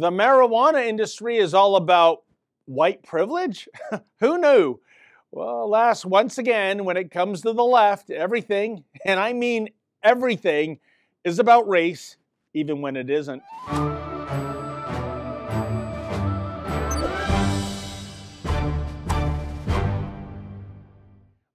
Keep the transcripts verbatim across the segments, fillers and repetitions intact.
the marijuana industry is all about white privilege? Who knew? Well, alas, once again, when it comes to the left, everything, and I mean everything, is about race, even when it isn't.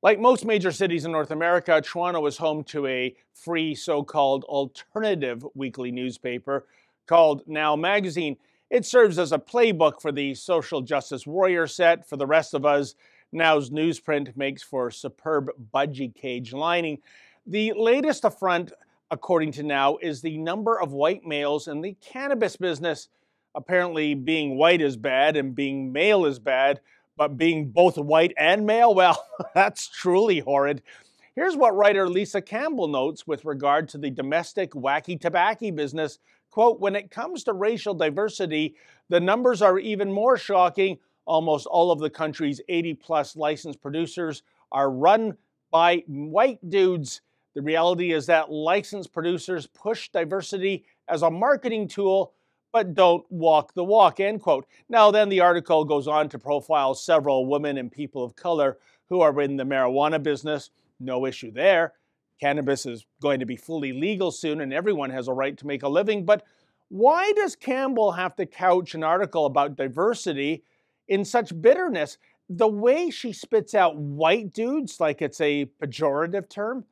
Like most major cities in North America, Toronto is home to a free so-called alternative weekly newspaper called Now Magazine. It serves as a playbook for the social justice warrior set. For the rest of us, Now's newsprint makes for superb budgie cage lining. The latest affront, according to Now, is the number of white males in the cannabis business. Apparently being white is bad and being male is bad, but being both white and male, well, that's truly horrid. Here's what writer Lisa Campbell notes with regard to the domestic wacky tobacco business. Quote, when it comes to racial diversity, the numbers are even more shocking. Almost all of the country's eighty plus licensed producers are run by white dudes. The reality is that licensed producers push diversity as a marketing tool, but don't walk the walk, end quote. Now then, the article goes on to profile several women and people of color who are in the marijuana business. No issue there. Cannabis is going to be fully legal soon, and everyone has a right to make a living. But why does Campbell have to couch an article about diversity in such bitterness? The way she spits out white dudes like it's a pejorative term.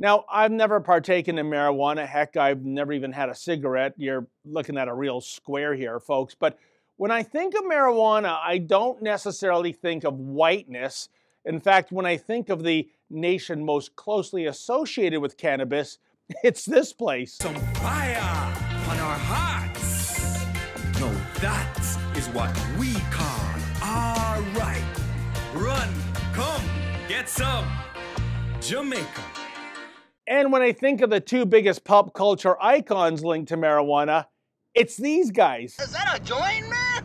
Now, I've never partaken in marijuana. Heck, I've never even had a cigarette. You're looking at a real square here, folks. But when I think of marijuana, I don't necessarily think of whiteness. In fact, when I think of the nation most closely associated with cannabis, it's this place. Some fire on our hearts. No, that is what we call. All right, run, come, get some, Jamaica. And when I think of the two biggest pop culture icons linked to marijuana, it's these guys. Is that a joint, man?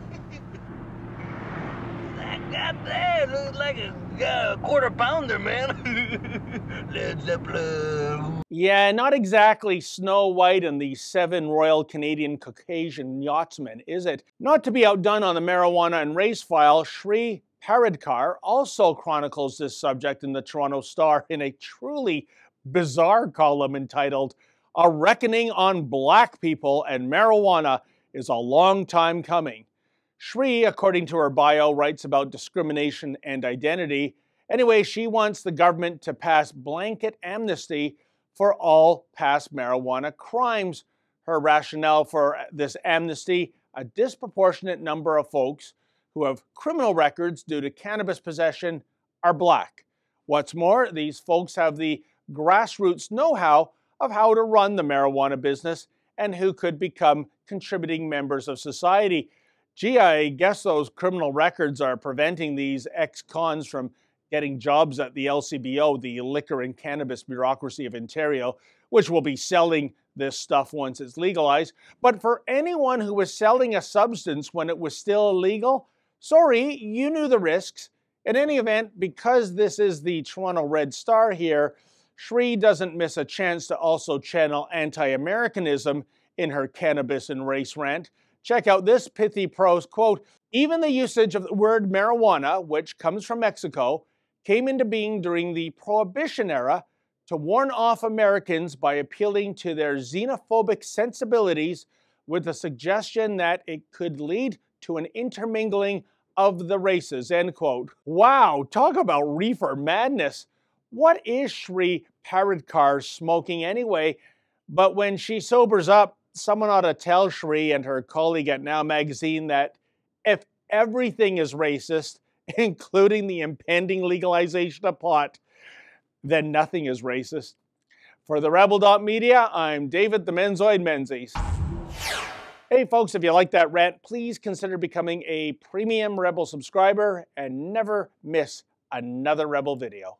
That got there looks like a uh, quarter pounder, man. Led Zeppelin. Yeah, not exactly Snow White and the seven Royal Canadian Caucasian Yachtsmen, is it? Not to be outdone on the marijuana and race file, Shree Paradkar also chronicles this subject in the Toronto Star in a truly bizarre column entitled, A Reckoning on Black People and Marijuana is a Long Time Coming. Shree, according to her bio, writes about discrimination and identity. Anyway, she wants the government to pass blanket amnesty for all past marijuana crimes. Her rationale for this amnesty, a disproportionate number of folks who have criminal records due to cannabis possession are black. What's more, these folks have the grassroots know-how of how to run the marijuana business and who could become contributing members of society. Gee, I guess those criminal records are preventing these ex-cons from getting jobs at the L C B O, the Liquor and Cannabis Bureaucracy of Ontario, which will be selling this stuff once it's legalized. But for anyone who was selling a substance when it was still illegal, sorry, you knew the risks. In any event, because this is the Toronto Red Star here, Shree doesn't miss a chance to also channel anti-Americanism in her cannabis and race rant. Check out this pithy prose, quote, even the usage of the word marijuana, which comes from Mexico, came into being during the Prohibition era to warn off Americans by appealing to their xenophobic sensibilities with the suggestion that it could lead to an intermingling of the races, end quote. Wow, talk about reefer madness. What is Shree Paradkar smoking anyway? But when she sobers up, someone ought to tell Shree and her colleague at Now Magazine that if everything is racist, including the impending legalization of pot, then nothing is racist. For the Rebel dot media, I'm David the Menzoid Menzies. Hey folks, if you like that rant, please consider becoming a premium Rebel subscriber and never miss another Rebel video.